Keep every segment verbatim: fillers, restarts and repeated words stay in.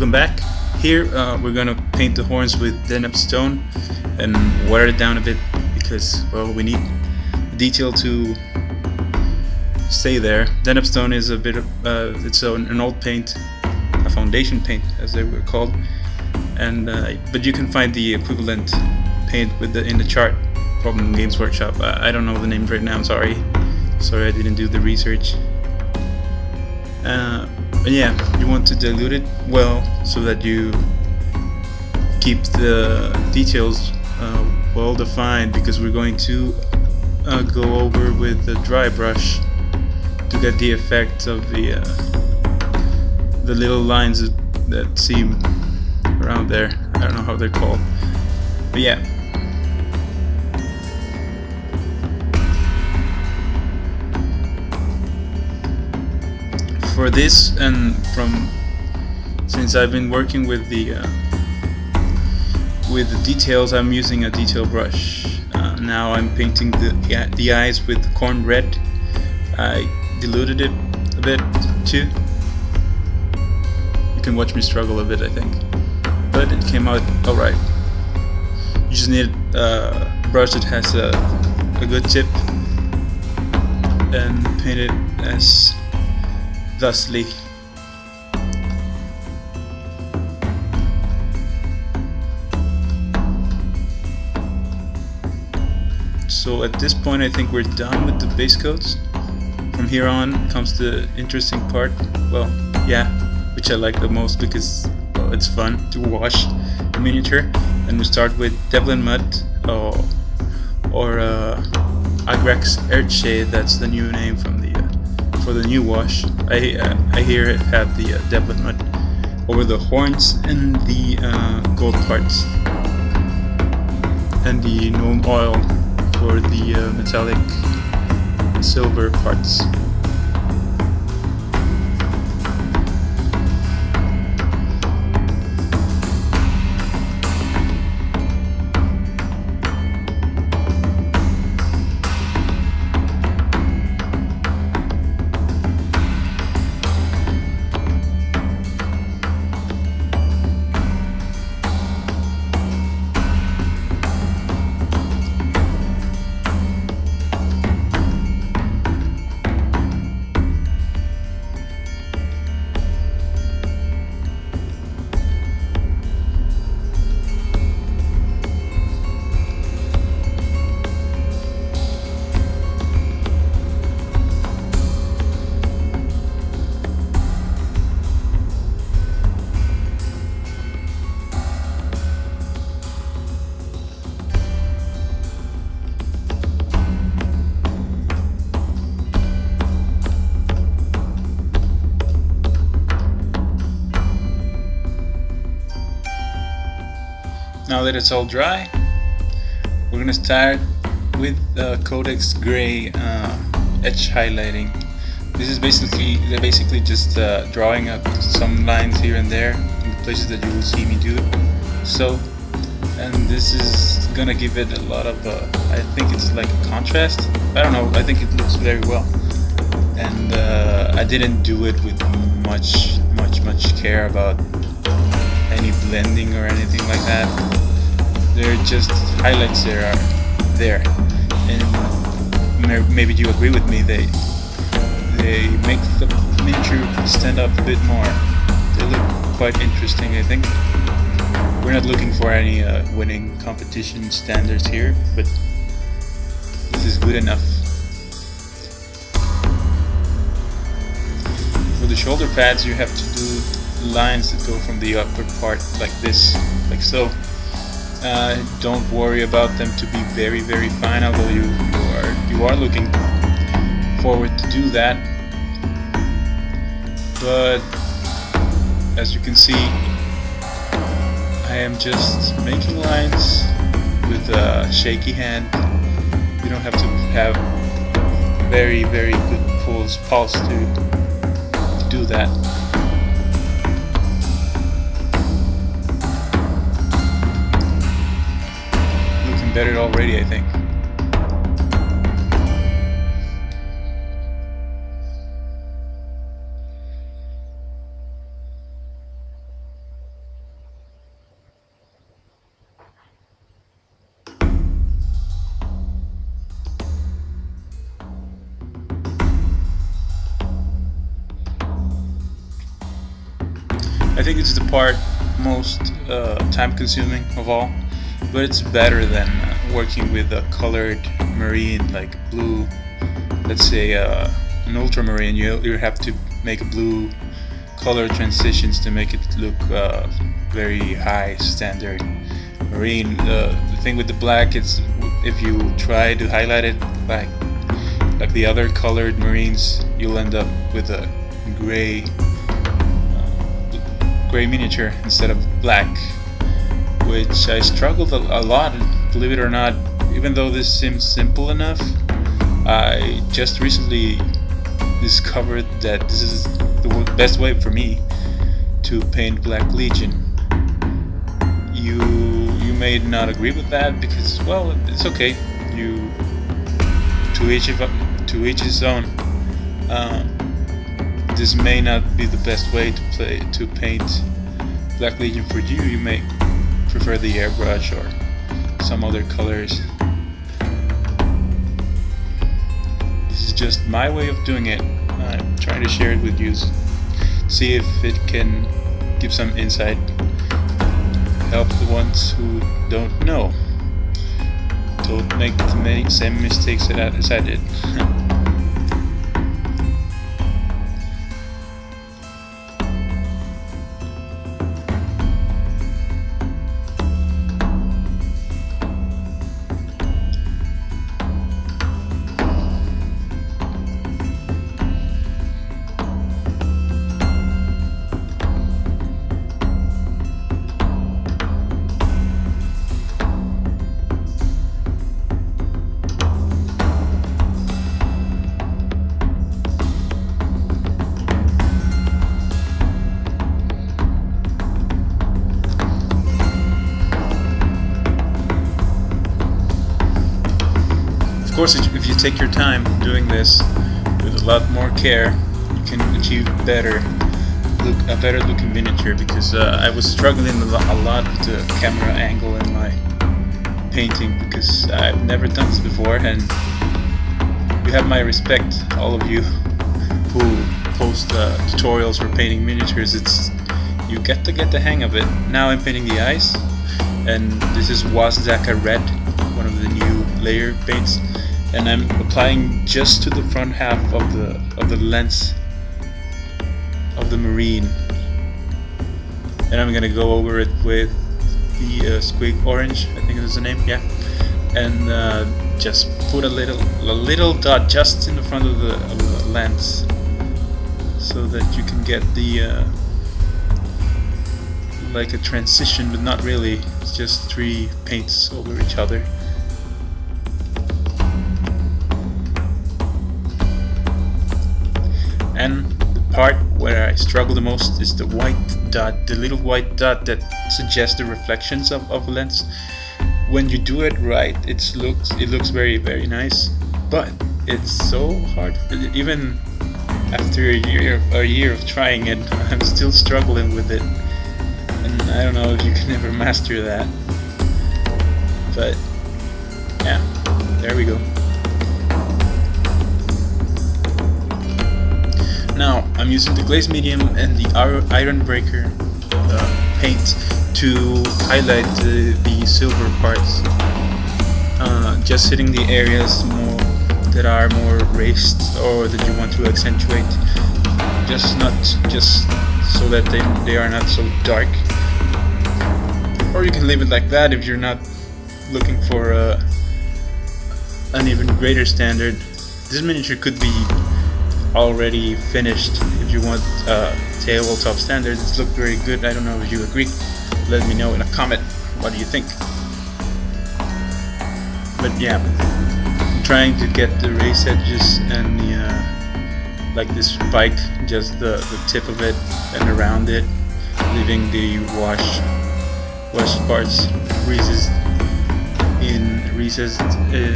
Welcome back. Here uh, we're gonna paint the horns with deneb stone and water it down a bit because, well, we need the detail to stay there. Deneb stone is a bit of, uh, it's a, an old paint, a foundation paint as they were called, and uh, but you can find the equivalent paint with the in the chart from Games Workshop. Uh, I don't know the names right now. I'm sorry, sorry I didn't do the research. Uh, But yeah, you want to dilute it well so that you keep the details uh, well defined, because we're going to uh, go over with the dry brush to get the effect of the uh, the little lines that, that seem around there. I don't know how they're called, but yeah. For this, and from since I've been working with the uh, with the details, I'm using a detail brush. Uh, now I'm painting the yeah, the eyes with Khorne Red. I diluted it a bit too. You can watch me struggle a bit, I think, but it came out all right. You just need a brush that has a a good tip and paint it as thusly. So at this point I think we're done with the base coats. From here on comes the interesting part, well, yeah, which I like the most because, well, it's fun to wash the miniature. And we start with Devlan Mud, or, or uh, Agrax Earthshade. That's the new name from the uh, for the new wash. I, uh, I hear it had the uh, Devlan Mud over the horns and the uh, gold parts, and the gnome oil for the uh, metallic silver parts. Now that it's all dry, we're going to start with uh, Codex Grey uh, edge highlighting. This is basically, they're basically just uh, drawing up some lines here and there in the places that you will see me do it. So, and this is going to give it a lot of, uh, I think it's like a contrast. I don't know, I think it looks very well. And uh, I didn't do it with much, much, much care about any blending or anything like that. They're just highlights that are there, and maybe you agree with me, they they make the miniature stand up a bit more. They look quite interesting, I think. We're not looking for any uh, winning competition standards here, but this is good enough. For the shoulder pads you have to do lines that go from the upper part like this, like so. Uh, don't worry about them to be very very fine, although you, you are you are looking forward to do that. But as you can see, I am just making lines with a shaky hand. You don't have to have very very good pulse pulse to, to do that. Better already, I think. I think it's the part most uh, time consuming of all, but it's better than uh, working with a colored marine like blue. Let's say uh, an ultramarine, you, you have to make blue color transitions to make it look uh, very high standard marine. Uh, the thing with the black is if you try to highlight it like like the other colored marines, you'll end up with a gray uh, gray miniature instead of black, which I struggled a, a lot, believe it or not. Even though this seems simple enough, I just recently discovered that this is the best way for me to paint Black Legion. You you may not agree with that because, well, it's okay. You to each to each his own. Uh, this may not be the best way to play to paint Black Legion for you. You may prefer the airbrush or some other colors. This is just my way of doing it. I'm trying to share it with you, see if it can give some insight, help the ones who don't know. Don't make the many same mistakes that I, as I did. Of course, if you take your time doing this with a lot more care, you can achieve better look, a better looking miniature, because uh, I was struggling a lot with the camera angle in my painting because I've never done this before, and you have my respect, all of you who post uh, tutorials for painting miniatures. It's you get to get the hang of it. Now I'm painting the ice, and this is Wazdakka Red, one of the new layer paints. And I'm applying just to the front half of the of the lens of the marine, and I'm gonna go over it with the uh, Squig Orange, I think is the name, yeah. And uh, just put a little a little dot just in the front of the, of the lens, so that you can get the uh, like a transition, but not really. It's just three paints over each other. And the part where I struggle the most is the white dot, the little white dot that suggests the reflections of, of a lens. When you do it right, it looks it looks very, very nice, but it's so hard. Even after a year, a year of trying it, I'm still struggling with it, and I don't know if you can ever master that, but yeah, there we go. Now I'm using the glaze medium and the Iron Breaker uh, paint to highlight the, the silver parts. Uh, just hitting the areas more that are more raised or that you want to accentuate. Just not just so that they they are not so dark. Or you can leave it like that if you're not looking for uh, an even greater standard. This miniature could be already finished. If you want uh, tabletop standards, it's looked very good. I don't know if you agree. Let me know in a comment. What do you think? But yeah, I'm trying to get the raised edges and the uh, like this spike, just the, the tip of it and around it, leaving the wash wash parts recessed in recessed in,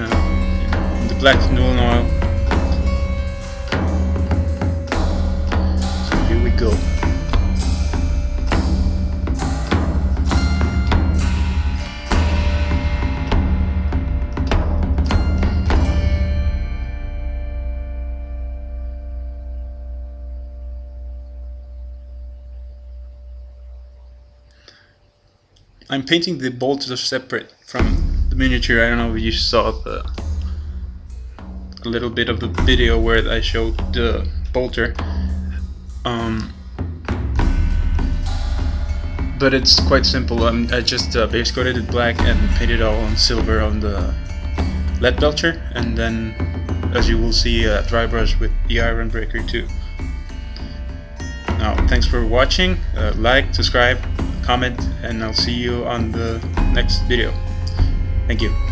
uh, in the black Nuln Oil. Go. I'm painting the bolters separate from the miniature. I don't know if you saw the a little bit of the video where I showed the bolter, um, but it's quite simple. um, I just uh, base coated it black and painted all on silver on the Leadbelcher, and then as you will see uh, dry brush with the Iron Breaker too. Now thanks for watching, uh, like, subscribe, comment, and I'll see you on the next video. Thank you.